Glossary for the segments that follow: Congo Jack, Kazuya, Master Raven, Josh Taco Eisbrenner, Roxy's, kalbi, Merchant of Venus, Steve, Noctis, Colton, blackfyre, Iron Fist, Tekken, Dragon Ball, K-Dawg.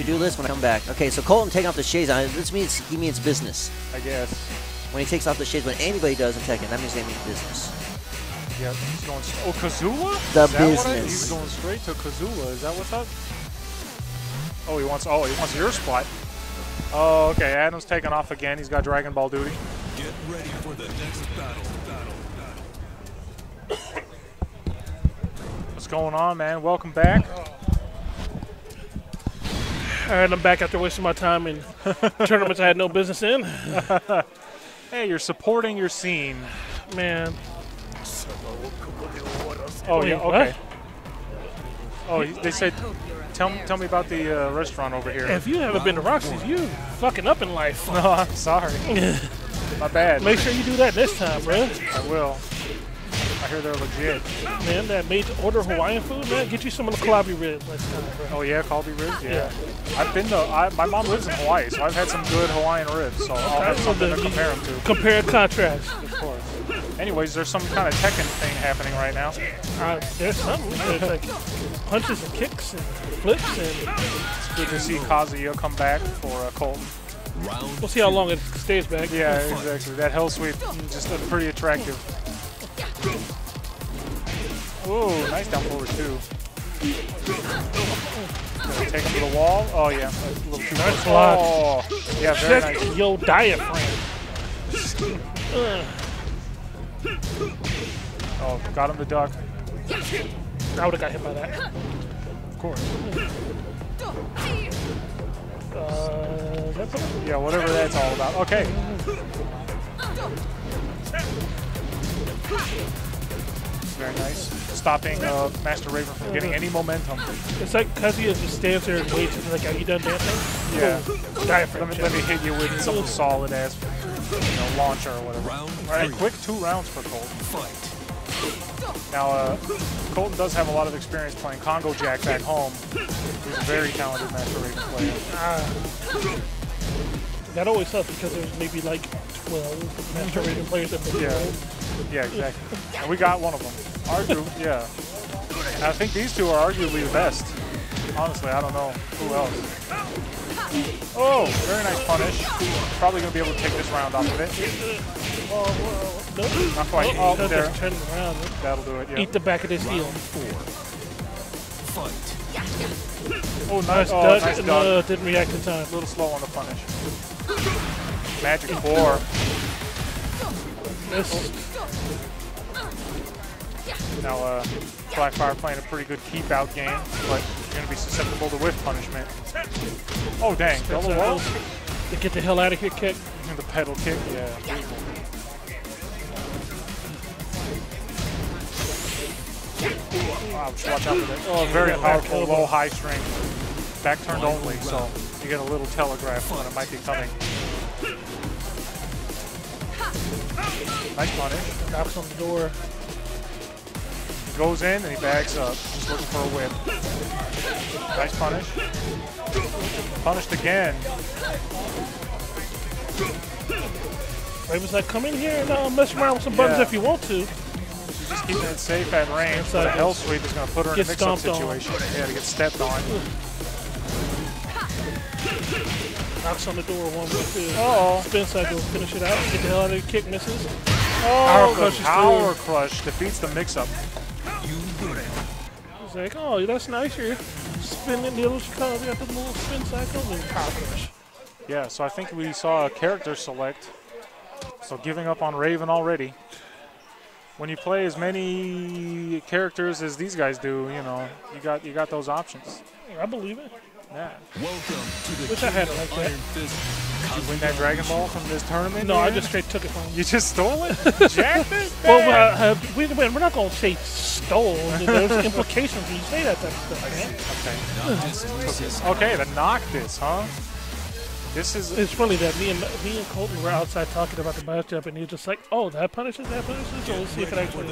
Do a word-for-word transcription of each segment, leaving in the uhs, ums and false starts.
to-do list when I come back. Okay, so Colton taking off the shades on it. This means he means business. I guess. When he takes off the shades, when anybody does in Tekken, that means they mean business. Yeah, he's going. Oh, Kazuya? The business. I, he's going straight to Kazuya. Is that what's up? Oh, he wants. Oh, he wants your spot. Oh, okay. Adam's taking off again. He's got Dragon Ball duty. Get ready for the next battle. battle, battle. What's going on, man? Welcome back. All right, I'm back after wasting my time in tournaments I had no business in. Hey, you're supporting your scene. Man. Oh, yeah, okay. Oh, they said, tell, tell me about the uh, restaurant over here. If you haven't been to Roxy's, you fucking up in life. No, I'm sorry. My bad. Make sure you do that this time, bro. I will. I hear they're legit. Man, that made-to-order Hawaiian food, man, get you some of the kalbi ribs. Oh yeah, kalbi ribs. Yeah. yeah. I've been to. I, my mom lives in Hawaii, so I've had some good Hawaiian ribs. So I'll have something to compare them to. Compare contrast. Of course. Anyways, there's some kind of Tekken thing happening right now. Uh, there's something. There's like punches and kicks and flips and. It's good to see Kazuya come back for uh, Colton. We'll see how long it stays back. Yeah, exactly. That hell sweep just looked pretty attractive. Oh, nice down forward too. Take him to the wall. Oh yeah, that's a little too much. Oh, yeah, very Check nice. Yo, diaphragm. Oh, got him to duck. I would have got hit by that. Of course. Uh, that's it? Yeah, whatever that's all about. Okay. Very nice. Stopping uh, Master Raven from getting any momentum. It's like Kazuya just stands there and waits and is like, are you done dancing? Yeah. Oh, diaphragm let, me, let me hit you with some solid ass you know, launcher or whatever. Alright, quick two rounds for Colton. Now, uh, Colton does have a lot of experience playing Congo Jack back home. He's a very talented Master Raven player. Ah. That always helps because there's maybe like twelve Master Raven players that play. Yeah. Yeah, exactly. And we got one of them. Argu, yeah. And I think these two are arguably the best. Honestly, I don't know who else. Oh, very nice punish. Probably going to be able to take this round off of it. Whoa, whoa. Nope. Not quite. Oh, oh there. Around, eh? That'll do it, yeah. Eat the back of this heel. Oh, nice, oh, duck. Nice duck. Uh, didn't react in time. A little slow on the punish. Magic four. This. Now, uh, Blackfyre playing a pretty good keep-out game, but you're going to be susceptible to whiff punishment. Oh, dang. Double roll. To get the hell out of here kick. And the pedal kick, yeah. Wow, just watch out for that. Oh, very powerful, low, high string. Back turned only, so you get a little telegraph when it might be coming. Nice punish. Knocks on the door. He goes in and he bags up. Just looking for a whip. Nice punish. Punished again. Raven's like, come in here and uh, mess around with some buttons yeah. if you want to. She's just keeping it safe at range. So the hell sweep is going to put her in a mix-up situation. On. Yeah, to get stepped on. Knocks on the door one with two. Uh-oh. Spin cycle, finish it out. Get the hell out of the kick, misses. Oh, power crush, power crush defeats the mix-up. He's like, oh, that's nice. You're spinning the little Chicago. We got the little spin cycle and power crush. Yeah, so I think we saw a character select. So giving up on Raven already. When you play as many characters as these guys do, you know, you got you got those options. I believe it. Yeah. Welcome to the Wish I had it like Iron Fist. Did you win that Dragon Ball from this tournament? No, man? I just straight took it from you. You just stole it? Jacked it? Well, uh, we, we're not going to say stole. There's implications when you say that type of stuff, man. Okay. Okay, the Noctis, huh? This is... It's funny that me and me and Colton were outside talking about the matchup, and he was just like, oh, that punishes, that punishes? So we'll see if it actually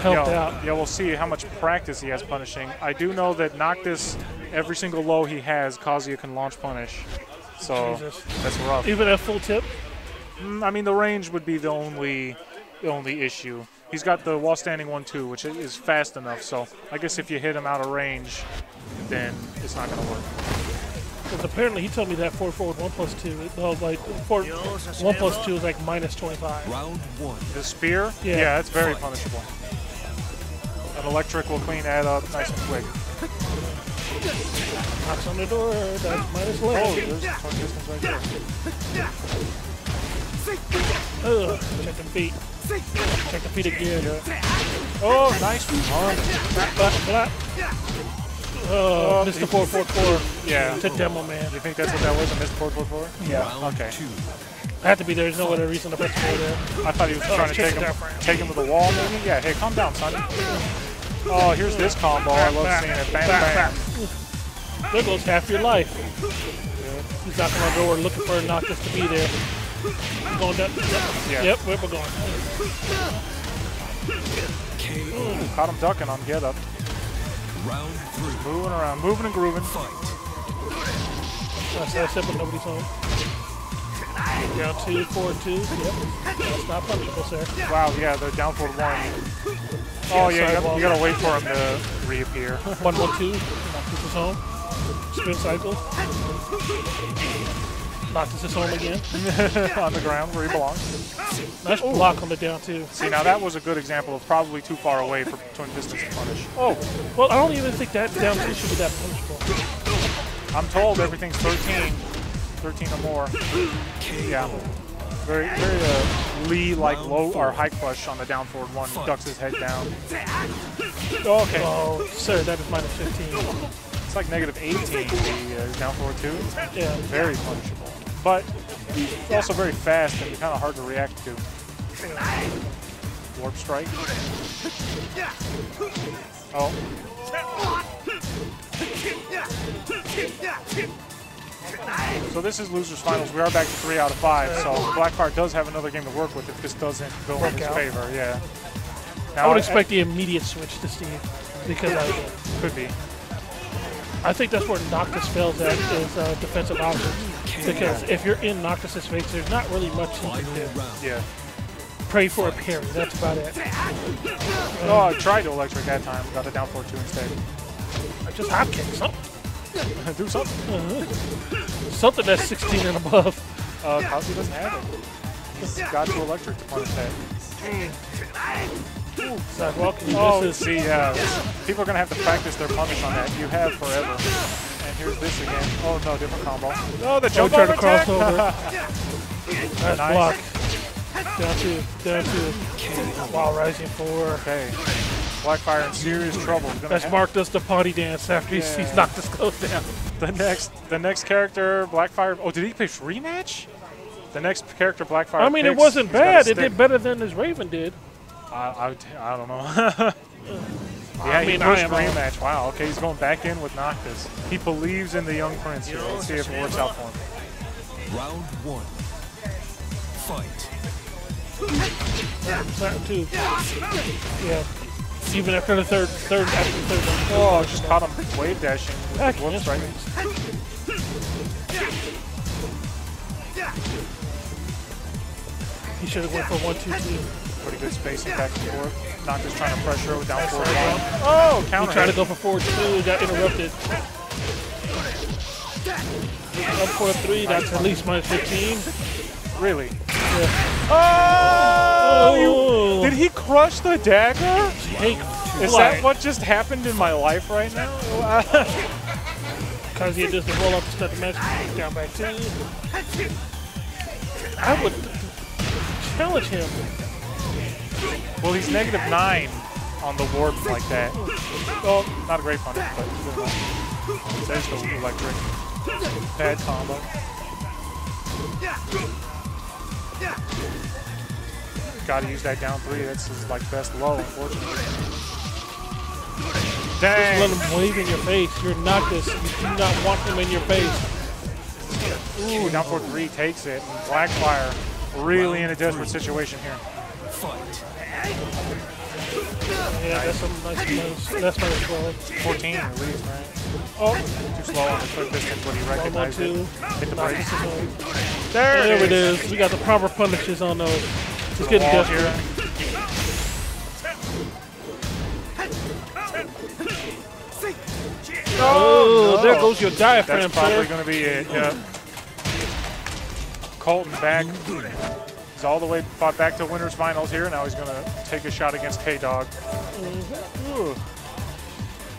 helped Yo, out. Yeah, we'll see how much practice he has punishing. I do know that Noctis, every single low he has, Kazuya can launch punish. So Jesus. That's rough. Even at full tip? Mm, I mean, the range would be the only, the only issue. He's got the wall standing one two, which is fast enough. So I guess if you hit him out of range, then it's not going to work. because apparently he told me that four four with one plus two, well, like four, one plus two is like minus twenty-five. Round one. The spear? Yeah, yeah, it's very punishable. An electric will clean that up nice and quick. Knocks on the door, that's minus eleven. Oh, there's some distance right there. Ugh, check the feet. Check the feet again. Yeah. Oh, nice one. Oh, uh, Mister four four four. Yeah. To Demo Man. You think that's what that was, a Mister four four four? Yeah. Round okay. Two. I had to be there. There's no other reason to press for there. I thought he was oh, trying to take him, take him to the wall, maybe? Yeah, hey, calm down, son. Oh, here's this combo. Back, I love back, seeing it. Bang, back, bang. Back. There goes half your life. Yeah. He's knocking on the door looking for Noctis to be there. We're going down. Yeah. Yep, where we're going. Ooh, caught him ducking on get up. Round three. Moving around, moving and grooving. Fight. That's nice, but nobody's home. Down two, four, two. Yep. That's not punishable, sir. Wow, yeah, they're down for one. Oh, yeah, yeah, you, gotta, you gotta wait for him to reappear. one, one, two. Noctis is home. Spin cycle. Noctis is home again. On the ground where he belongs. Nice Ooh. block on the down two. See, now that was a good example of probably too far away for between distance to punish. Oh, well, I don't even think that down two should be that punishable. I'm told everything's thirteen, thirteen or more. Yeah, very, very uh, Lee-like low or high crush on the down forward one. He ducks his head down. Oh, okay. Oh, sir, that is minus fifteen. It's like negative eighteen. The uh, down forward two. Yeah, very punishable. But it's also very fast and kind of hard to react to. Warp strike. Oh. So this is losers finals. We are back to three out of five. So Blackfyre does have another game to work with if this doesn't go Work in his out. favor. Yeah. Now, I would expect I, the immediate switch to Steve because I, could be. I think that's where Noctis fails at is uh, defensive options. Because if you're in Noctis' face, there's not really much you can do. Yeah. Pray for a parry, that's about it. Oh, I tried to electric that time, got a down four two instead. I just hop kick something. Do something. Uh-huh. Something that's sixteen and above. Uh, Kazuya doesn't have it. He's got to electric to punish that. Ooh, sidewalk. Oh, is see, uh, people are going to have to practice their punish on that. You have forever. Here's this again. Oh no, different combo. Oh, the jump over attack! Nice block. Down two, down two. Wow, rising four. Okay. Blackfyre in serious trouble. That's Mark does the potty dance after yeah. he's knocked his clothes down. The next, the next character, Blackfyre. Oh, did he pitch rematch? The next character, Blackfyre. I mean, picks, it wasn't bad. It did better than his Raven did. I, I, I don't know. Yeah, I mean, he pushed rematch. Wow, okay, he's going back in with Noctis. He believes in the young prince here. Let's see if it works out for him. Round one. Fight. Round two. Yeah. Even after the third, third, after the third one. Oh, just caught him wave dashing. Back in. That's right. He should have went for one, two, two. Pretty good spacing back and forth. Noctis trying to pressure with down forward one. Oh, counter. He tried to go for forward two, got interrupted. Up forward three, that's at least minus fifteen. Really? Yeah. Oh! oh. You, did he crush the dagger? Jake, is that what just happened in my life right now? Kazuya does the roll up to start the match. Down back two. I would challenge him. Well, he's negative nine on the warp like that. Well, not a great punish, but it's there's the electric. Bad combo. Gotta use that down three. That's his like best low, unfortunately. Dang! Just let him wave in your face. You're not this. You do not want him in your face. Ooh, down four three takes it. Blackfyre really in a desperate situation here. Fight. Yeah, that's some nice moves. That's my twelve. fourteen at least, right? Oh, too slow on the quick distance when he recognized it. Hit the brakes. There, there it is. We got the proper punishes on those. It's getting desperate. Here. Oh, no. There goes your diaphragm. That's probably going to be it, yeah. Colton back. He's all the way fought back to Winners Finals here. Now he's going to take a shot against K-Dawg. Mm-hmm.